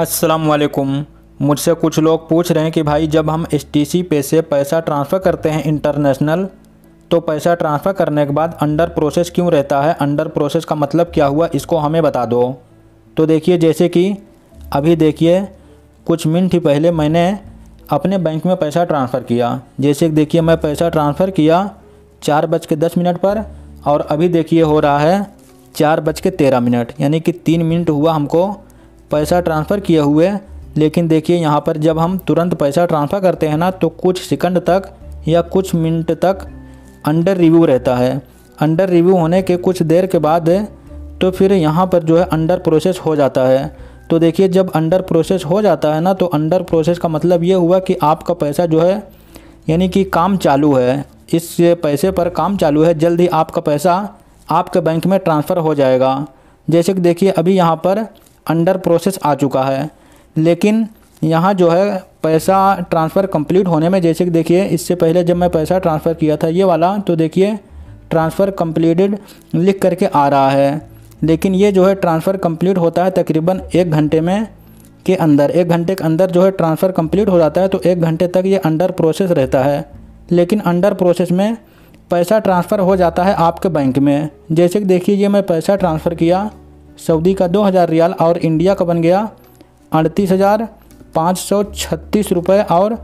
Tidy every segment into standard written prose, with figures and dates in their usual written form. अस्सलामुअलैकुम। मुझसे कुछ लोग पूछ रहे हैं कि भाई जब हम STC पे से पैसा ट्रांसफ़र करते हैं इंटरनेशनल, तो पैसा ट्रांसफ़र करने के बाद अंडर प्रोसेस क्यों रहता है, अंडर प्रोसेस का मतलब क्या हुआ, इसको हमें बता दो। तो देखिए, जैसे कि अभी देखिए कुछ मिनट ही पहले मैंने अपने बैंक में पैसा ट्रांसफ़र किया। जैसे कि देखिए मैं पैसा ट्रांसफ़र किया 4:10 पर, और अभी देखिए हो रहा है 4:13, यानी कि 3 मिनट हुआ हमको पैसा ट्रांसफ़र किए हुए। लेकिन देखिए यहाँ पर जब हम तुरंत पैसा ट्रांसफ़र करते हैं ना, तो कुछ सेकंड तक या कुछ मिनट तक अंडर रिव्यू रहता है। अंडर रिव्यू होने के कुछ देर के बाद तो फिर यहाँ पर जो है अंडर प्रोसेस हो जाता है। तो देखिए जब अंडर प्रोसेस हो जाता है ना, तो अंडर प्रोसेस का मतलब ये हुआ कि आपका पैसा जो है यानी कि काम चालू है, इस पैसे पर काम चालू है, जल्द ही आपका पैसा आपके बैंक में ट्रांसफ़र हो जाएगा। जैसे कि देखिए अभी यहाँ पर अंडर प्रोसेस आ चुका है, लेकिन यहाँ जो है पैसा ट्रांसफ़र कंप्लीट होने में, जैसे कि देखिए इससे पहले जब मैं पैसा ट्रांसफ़र किया था ये वाला, तो देखिए ट्रांसफ़र कंप्लीटेड लिख करके आ रहा है। लेकिन ये जो है ट्रांसफ़र कंप्लीट होता है तकरीबन 1 घंटे में के अंदर, 1 घंटे के अंदर जो है ट्रांसफ़र कंप्लीट हो जाता है। तो 1 घंटे तक ये अंडर प्रोसेस रहता है, लेकिन अंडर प्रोसेस में पैसा ट्रांसफ़र हो जाता है आपके बैंक में। जैसे कि देखिए ये मैं पैसा ट्रांसफ़र किया सऊदी का 2000 रियाल और इंडिया का बन गया 38,536 रुपये और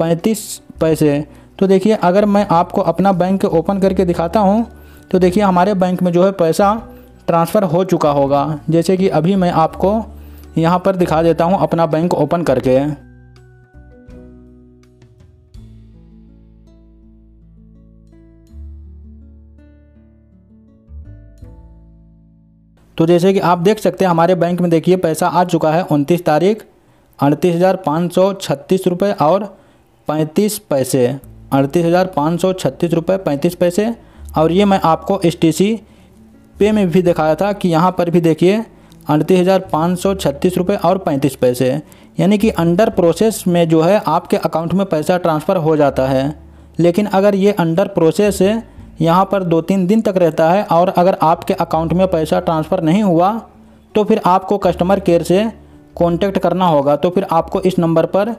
35 पैसे। तो देखिए अगर मैं आपको अपना बैंक ओपन करके दिखाता हूँ, तो देखिए हमारे बैंक में जो है पैसा ट्रांसफ़र हो चुका होगा। जैसे कि अभी मैं आपको यहाँ पर दिखा देता हूँ अपना बैंक ओपन करके। तो जैसे कि आप देख सकते हैं हमारे बैंक में देखिए पैसा आ चुका है 29 तारीख 38,536 रुपये और 35 पैसे, 38,536 रुपये 35 पैसे। और ये मैं आपको STC पे में भी दिखाया था कि यहाँ पर भी देखिए 38,536 रुपये और 35 पैसे, यानी कि अंडर प्रोसेस में जो है आपके अकाउंट में पैसा ट्रांसफ़र हो जाता है। लेकिन अगर ये अंडर प्रोसेस यहाँ पर 2-3 दिन तक रहता है, और अगर आपके अकाउंट में पैसा ट्रांसफ़र नहीं हुआ, तो फिर आपको कस्टमर केयर से कांटेक्ट करना होगा। तो फिर आपको इस नंबर पर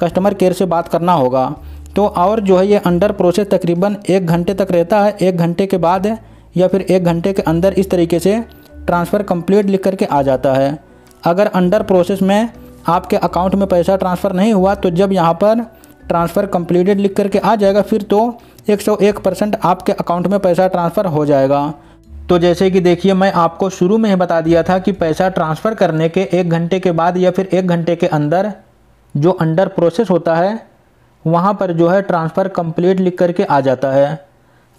कस्टमर केयर से बात करना होगा। तो और जो है ये अंडर प्रोसेस तकरीबन 1 घंटे तक रहता है। 1 घंटे के बाद या फिर 1 घंटे के अंदर इस तरीके से ट्रांसफ़र कंप्लीट लिख करके आ जाता है। अगर अंडर प्रोसेस में आपके अकाउंट में पैसा ट्रांसफ़र नहीं हुआ, तो जब यहाँ पर ट्रांसफ़र कंप्लीटेड लिख करके आ जाएगा, फिर तो 101% आपके अकाउंट में पैसा ट्रांसफ़र हो जाएगा। तो जैसे कि देखिए मैं आपको शुरू में ही बता दिया था कि पैसा ट्रांसफ़र करने के 1 घंटे के बाद या फिर 1 घंटे के अंदर जो अंडर प्रोसेस होता है, वहाँ पर जो है ट्रांसफ़र कंप्लीट लिख करके आ जाता है।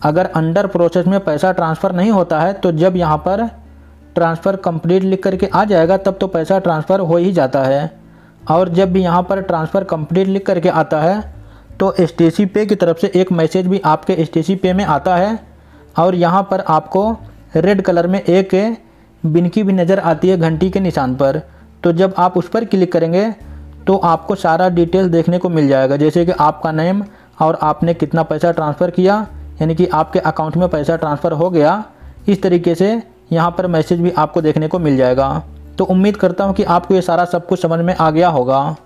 अगर अंडर प्रोसेस में पैसा ट्रांसफ़र नहीं होता है, तो जब यहाँ पर ट्रांसफ़र कंप्लीट लिख करके आ जाएगा, तब तो पैसा ट्रांसफ़र हो ही जाता है। और जब भी यहाँ पर ट्रांसफ़र कंप्लीट लिख करके आता है, तो STC पे की तरफ से एक मैसेज भी आपके STC पे में आता है। और यहाँ पर आपको रेड कलर में एक बिनकी भी नज़र आती है घंटी के निशान पर। तो जब आप उस पर क्लिक करेंगे, तो आपको सारा डिटेल देखने को मिल जाएगा। जैसे कि आपका नेम और आपने कितना पैसा ट्रांसफ़र किया, यानी कि आपके अकाउंट में पैसा ट्रांसफ़र हो गया। इस तरीके से यहाँ पर मैसेज भी आपको देखने को मिल जाएगा। तो उम्मीद करता हूँ कि आपको ये सारा सब कुछ समझ में आ गया होगा।